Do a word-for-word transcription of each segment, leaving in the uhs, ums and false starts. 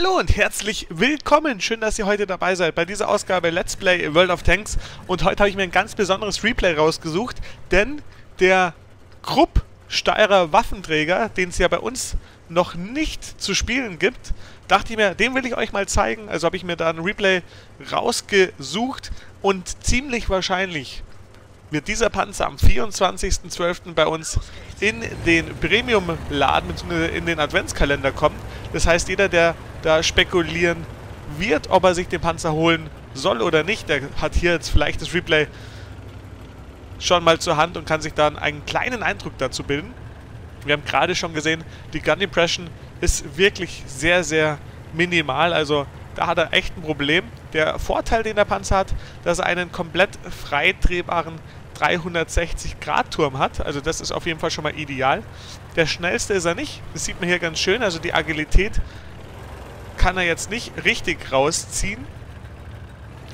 Hallo und herzlich willkommen, schön, dass ihr heute dabei seid bei dieser Ausgabe Let's Play World of Tanks. Und heute habe ich mir ein ganz besonderes Replay rausgesucht, denn der Krupp-Steyr Waffenträger, den es ja bei uns noch nicht zu spielen gibt, dachte ich mir, den will ich euch mal zeigen. Also habe ich mir da ein Replay rausgesucht und ziemlich wahrscheinlich wird dieser Panzer am vierundzwanzigsten zwölften bei uns in den Premium-Laden bzw. in den Adventskalender kommen. Das heißt, jeder, der da spekulieren wird, ob er sich den Panzer holen soll oder nicht, der hat hier jetzt vielleicht das Replay schon mal zur Hand und kann sich dann einen kleinen Eindruck dazu bilden. Wir haben gerade schon gesehen, die Gun Impression ist wirklich sehr, sehr minimal, also da hat er echt ein Problem. Der Vorteil, den der Panzer hat, dass er einen komplett freidrehbaren dreihundertsechzig Grad Turm hat. Also das ist auf jeden Fall schon mal ideal. Der schnellste ist er nicht. Das sieht man hier ganz schön. Also die Agilität kann er jetzt nicht richtig rausziehen.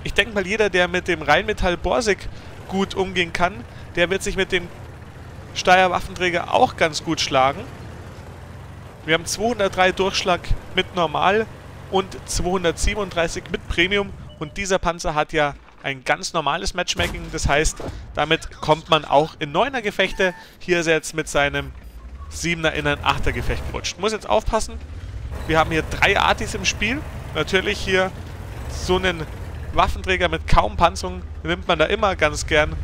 Ich denke mal, jeder, der mit dem Rheinmetall Borsig gut umgehen kann, der wird sich mit dem Steyr Waffenträger auch ganz gut schlagen. Wir haben zweihundertdrei Durchschlag mit normal und zweihundertsiebenunddreißig mit Premium. Und dieser Panzer hat ja ein ganz normales Matchmaking. Das heißt, damit kommt man auch in neuner Gefechte. Hier ist er jetzt mit seinem siebener in ein achter Gefecht gerutscht. Muss jetzt aufpassen. Wir haben hier drei Artis im Spiel. Natürlich hier so einen Waffenträger mit kaum Panzerung nimmt man da immer ganz gern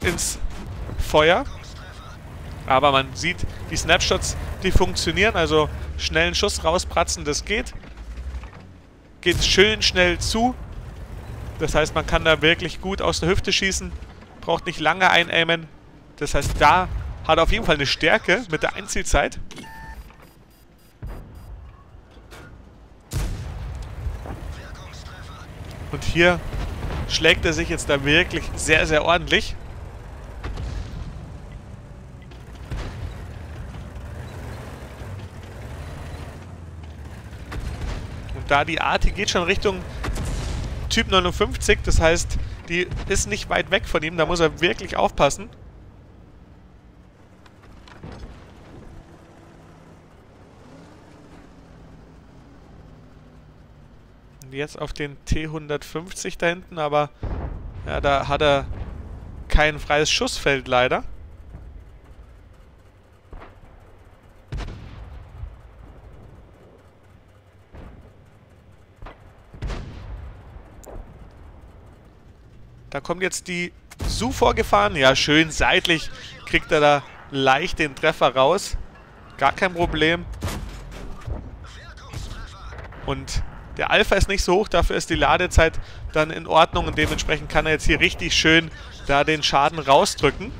ins Feuer. Aber man sieht, die Snapshots, die funktionieren. Also schnellen Schuss rauspratzen, das geht. Geht schön schnell zu. Das heißt, man kann da wirklich gut aus der Hüfte schießen. Braucht nicht lange einaimen. Das heißt, da hat er auf jeden Fall eine Stärke mit der Einzielzeit. Und hier schlägt er sich jetzt da wirklich sehr, sehr ordentlich. Und da die Arti geht schon Richtung Typ neunundfünfzig, das heißt, die ist nicht weit weg von ihm, da muss er wirklich aufpassen. Und jetzt auf den T hundertfünfzig da hinten, aber ja, da hat er kein freies Schussfeld leider. Da kommt jetzt die Su vorgefahren. Ja, schön seitlich kriegt er da leicht den Treffer raus. Gar kein Problem. Und der Alpha ist nicht so hoch, dafür ist die Ladezeit dann in Ordnung. Und dementsprechend kann er jetzt hier richtig schön da den Schaden rausdrücken.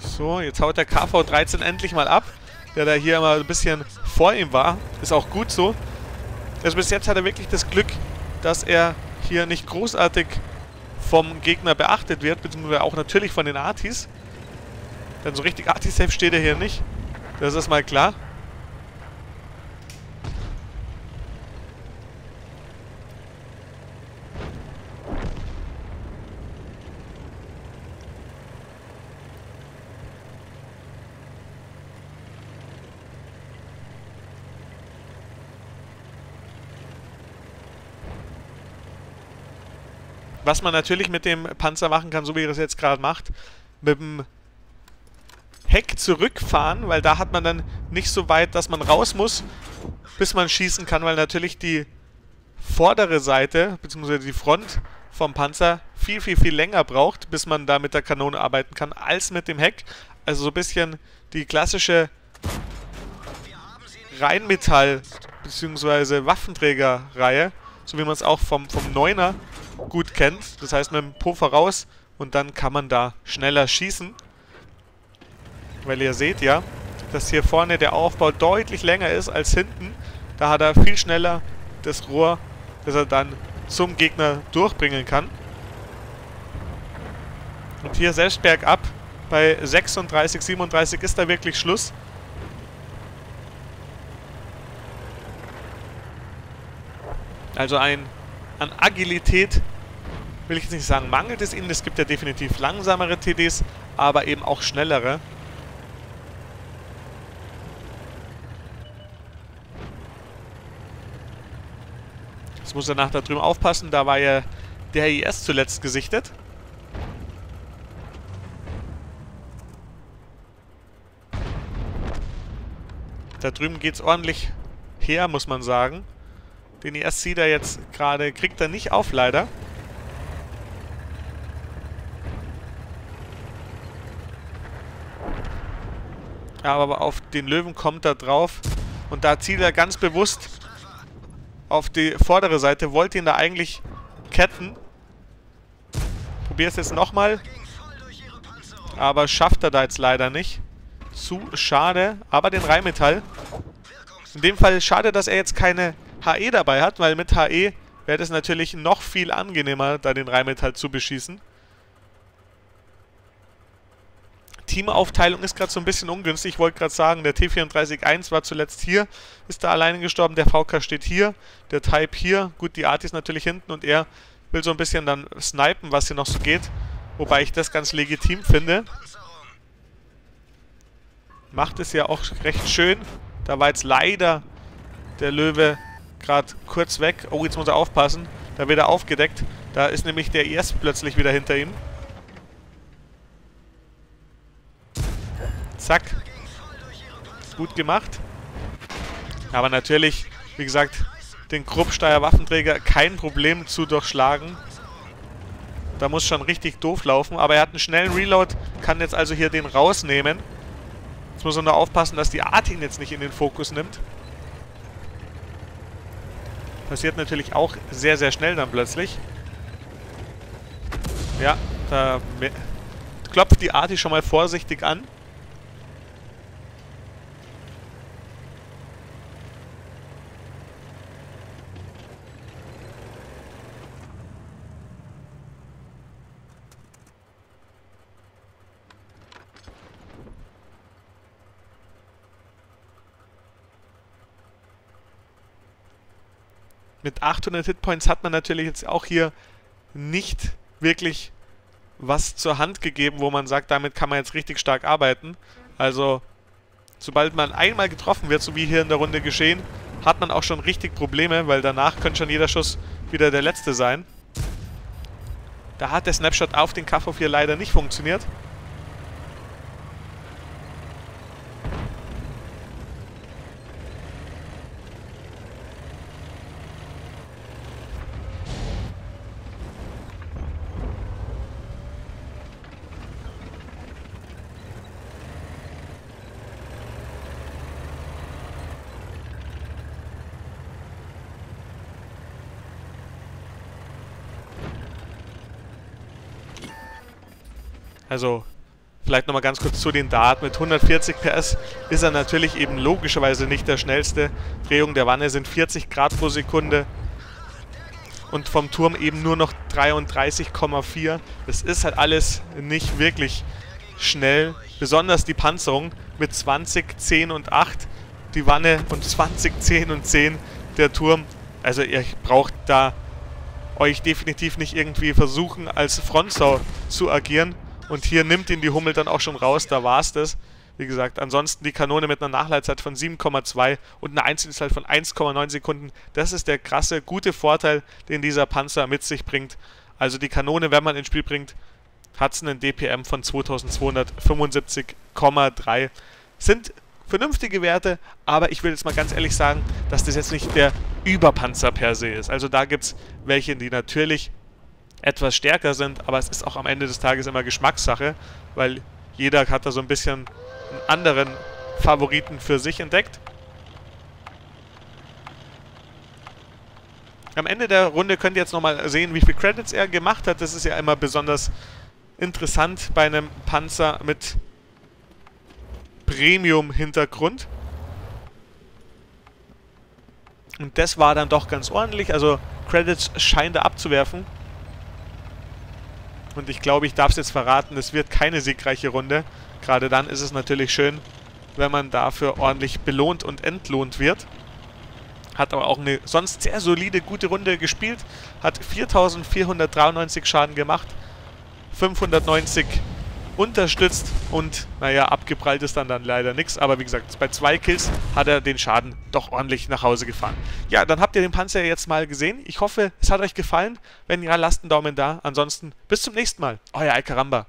So, jetzt haut der K V dreizehn endlich mal ab, der da hier mal ein bisschen vor ihm war. Ist auch gut so. Also bis jetzt hat er wirklich das Glück, dass er hier nicht großartig vom Gegner beachtet wird, beziehungsweise auch natürlich von den Artis. Denn so richtig Arti-Safe steht er hier nicht. Das ist mal klar. Was man natürlich mit dem Panzer machen kann, so wie er das jetzt gerade macht, mit dem Heck zurückfahren, weil da hat man dann nicht so weit, dass man raus muss, bis man schießen kann, weil natürlich die vordere Seite, beziehungsweise die Front vom Panzer viel, viel, viel länger braucht, bis man da mit der Kanone arbeiten kann, als mit dem Heck. Also so ein bisschen die klassische Rheinmetall- beziehungsweise Waffenträger-Reihe, so wie man es auch vom, vom Neuner gut kennt. Das heißt, mit dem Puffer raus und dann kann man da schneller schießen. Weil ihr seht ja, dass hier vorne der Aufbau deutlich länger ist als hinten. Da hat er viel schneller das Rohr, das er dann zum Gegner durchbringen kann. Und hier selbst bergab bei sechsunddreißig, siebenunddreißig ist da wirklich Schluss. Also ein, an Agilität will ich jetzt nicht sagen, mangelt es ihnen. Es gibt ja definitiv langsamere T Ds, aber eben auch schnellere. Jetzt muss er nach da drüben aufpassen, da war ja der I S zuletzt gesichtet. Da drüben geht es ordentlich her, muss man sagen. Den I S sieht er jetzt gerade, kriegt er nicht auf, leider. Aber auf den Löwen kommt er drauf. Und da zielt er ganz bewusst auf die vordere Seite. Wollte ihn da eigentlich ketten. Probier es jetzt nochmal. Aber schafft er da jetzt leider nicht. Zu schade. Aber den Rheinmetall. In dem Fall schade, dass er jetzt keine H E dabei hat. Weil mit H E wäre es natürlich noch viel angenehmer, da den Rheinmetall zu beschießen. Teamaufteilung ist gerade so ein bisschen ungünstig. Ich wollte gerade sagen, der T vierunddreißig eins war zuletzt hier, ist da alleine gestorben. Der V K steht hier, der Type hier. Gut, die Arti ist natürlich hinten und er will so ein bisschen dann snipen, was hier noch so geht. Wobei ich das ganz legitim finde. Macht es ja auch recht schön. Da war jetzt leider der Löwe gerade kurz weg. Oh, jetzt muss er aufpassen. Da wird er aufgedeckt. Da ist nämlich der I S plötzlich wieder hinter ihm. Zack. Gut gemacht. Aber natürlich, wie gesagt, den Krupp-Steyr Waffenträger kein Problem zu durchschlagen. Da muss schon richtig doof laufen. Aber er hat einen schnellen Reload, kann jetzt also hier den rausnehmen. Jetzt muss er nur aufpassen, dass die Art ihn jetzt nicht in den Fokus nimmt. Passiert natürlich auch sehr, sehr schnell dann plötzlich. Ja, da klopft die Arti schon mal vorsichtig an. Mit achthundert Hitpoints hat man natürlich jetzt auch hier nicht wirklich was zur Hand gegeben, wo man sagt, damit kann man jetzt richtig stark arbeiten. Also, sobald man einmal getroffen wird, so wie hier in der Runde geschehen, hat man auch schon richtig Probleme, weil danach könnte schon jeder Schuss wieder der letzte sein. Da hat der Snapshot auf den K V vier leider nicht funktioniert. Also, vielleicht nochmal ganz kurz zu den Daten. Mit hundertvierzig P S ist er natürlich eben logischerweise nicht der schnellste. Drehung der Wanne sind vierzig Grad pro Sekunde. Und vom Turm eben nur noch dreiunddreißig Komma vier. Das ist halt alles nicht wirklich schnell. Besonders die Panzerung mit zwanzig, zehn und acht. Die Wanne und zwanzig, zehn und zehn. Der Turm. Also, ihr braucht da euch definitiv nicht irgendwie versuchen, als Frontsau zu agieren. Und hier nimmt ihn die Hummel dann auch schon raus, da war es das. Wie gesagt, ansonsten die Kanone mit einer Nachleitzeit von sieben Komma zwei und einer Einzelzeit von eins Komma neun Sekunden. Das ist der krasse, gute Vorteil, den dieser Panzer mit sich bringt. Also die Kanone, wenn man ins Spiel bringt, hat es einen D P M von zweitausendzweihundertfünfundsiebzig Komma drei. Sind vernünftige Werte, aber ich will jetzt mal ganz ehrlich sagen, dass das jetzt nicht der Überpanzer per se ist. Also da gibt es welche, die natürlich etwas stärker sind, aber es ist auch am Ende des Tages immer Geschmackssache, weil jeder hat da so ein bisschen einen anderen Favoriten für sich entdeckt. Am Ende der Runde könnt ihr jetzt nochmal sehen, wie viel Credits er gemacht hat. Das ist ja immer besonders interessant bei einem Panzer mit Premium-Hintergrund. Und das war dann doch ganz ordentlich, also Credits scheint er abzuwerfen. Und ich glaube, ich darf es jetzt verraten, es wird keine siegreiche Runde. Gerade dann ist es natürlich schön, wenn man dafür ordentlich belohnt und entlohnt wird. hat aber auch eine sonst sehr solide, gute Runde gespielt, hat viertausendvierhundertdreiundneunzig Schaden gemacht, fünfhundertneunzig unterstützt und naja, abgeprallt ist dann, dann leider nichts, aber wie gesagt, bei zwei Kills hat er den Schaden doch ordentlich nach Hause gefahren. Ja, dann habt ihr den Panzer jetzt mal gesehen. Ich hoffe, es hat euch gefallen. Wenn ja, lasst einen Daumen da. Ansonsten bis zum nächsten Mal. Euer Eikaramba.